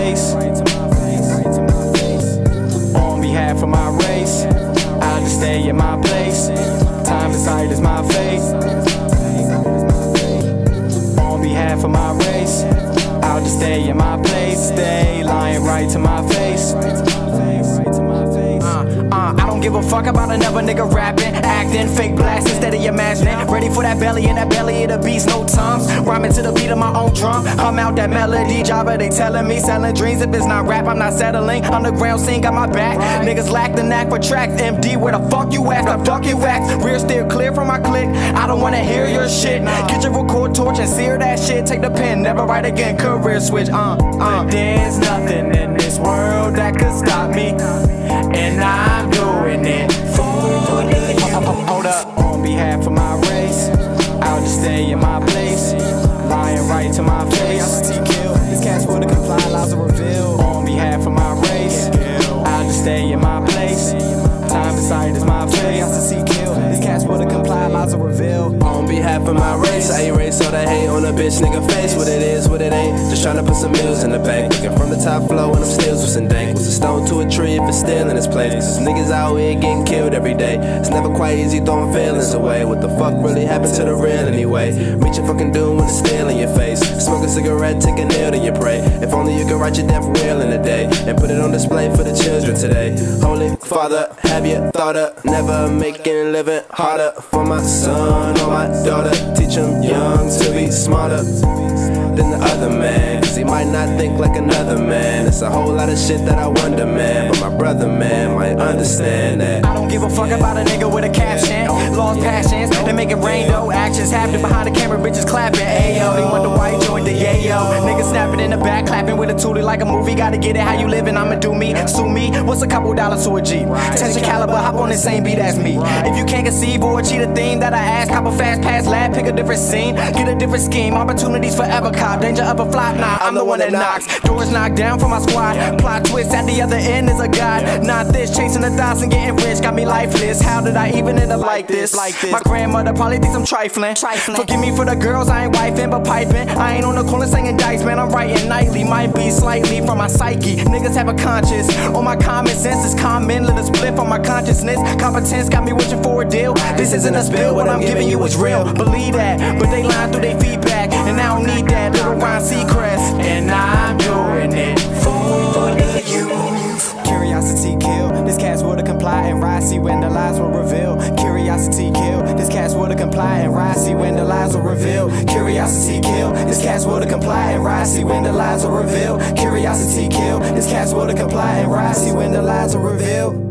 face. On behalf of my race, I just stay in my place. Time to sight is my fate. On behalf of my race, I'll just stay in my place. Stay lying right to my face. I don't give a fuck about another nigga rapping, acting, fake blast instead of imagining. Ready for that belly, and that belly of the beast, no tongues. Rhyming to the beat of my own drum. Hum out that melody, Java, they telling me, selling dreams. If it's not rap, I'm not settling. Underground scene got my back. Niggas lack the knack for tracks. MD, where the fuck you at? The fuck you at? Rear steer clear from my click. I don't wanna hear your shit. Get your record torch and sear that shit. Take the pen, never write again. Career switch. There's nothing in this world that could stop me. And I'm doing it for you. Hold up. On behalf of my race, I'll just stay in my place. Lying right to my face. This cat's will to comply, lies are revealed. On behalf of my race, I'll just stay in my place. Time beside is my place. This cat's will to comply, lies are revealed. On behalf of my race, I erase all that hate on a bitch nigga face. What it is, what it ain't. Just trying to put some meals in the bank. Looking from the top flow and I'm steals with some dangles. A stone to a tree if it's still in its place. Cause niggas out here getting killed every day. It's never quite easy throwing feelings away. What the fuck really happened to the real anyway? Reach your fucking doom with a steel in your face. Smoke a cigarette, take a nail to your prey. If only you could write your death will in a day and put it on display for the children today. Holy Father, have you thought of never making living harder for my son or my daughter? Teach them young to be smarter than the other man, cause he might not think like another man. It's a whole lot of shit that I wonder, man, but my brother, man, might understand that. I don't give a fuck about a nigga with a caption. Lost passions, they make it rain though. Actions happening behind the camera, bitches clapping. Ayo, they want the white joint, the yayo. Niggas snapping in the back, clapping with a tootie like a movie. Gotta get it how you living, I'ma do me, sue me. What's a couple dollars to a G? Tension caliber, hop on the same beat as me. If you can't conceive or achieve the theme that I ask, hop a fast pass, lad, pick a different scene. Get a different scheme, opportunities forever. Danger of a flop, nah, I'm the one that knocks. Doors knocked down from my squad. Plot twist at the other end is a god. Not this, chasing the thoughts and getting rich. Got me lifeless, how did I even end up like this? My grandmother probably thinks I'm trifling. Forgive me for the girls, I ain't wifing but piping. I ain't on the corner singing dice, man, I'm writing nightly. Might be slightly from my psyche. Niggas have a conscience, all my common sense is common. Let us blip on my consciousness. Competence got me wishing for a deal. This isn't a spill, what I'm giving you is real. Believe that, but they lying through their feedback. And I don't need that. Little Ryan Seacrest, and I'm doing it for the youth. Curiosity kill, this cat's will to comply and rise. See when the lies will reveal. Curiosity kill, this cat's will to comply and rise. See when the lies will reveal. Curiosity kill, this cat's will to comply and rise. See when the lies will reveal. Curiosity kill, this cat's will to comply and rise. See when the lies will reveal.